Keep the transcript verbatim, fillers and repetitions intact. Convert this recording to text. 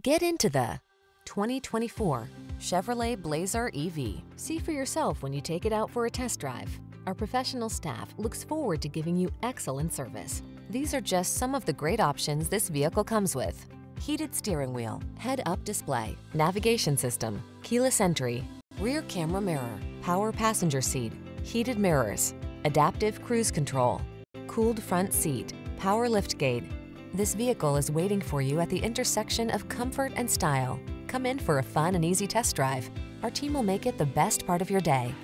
Get into the twenty twenty-four Chevrolet Blazer E V. See for yourself when you take it out for a test drive. Our professional staff looks forward to giving you excellent service. These are just some of the great options this vehicle comes with: heated steering wheel, head-up display, navigation system, keyless entry, rear camera mirror, power passenger seat, heated mirrors, adaptive cruise control, cooled front seat, power liftgate. This vehicle is waiting for you at the intersection of comfort and style. Come in for a fun and easy test drive. Our team will make it the best part of your day.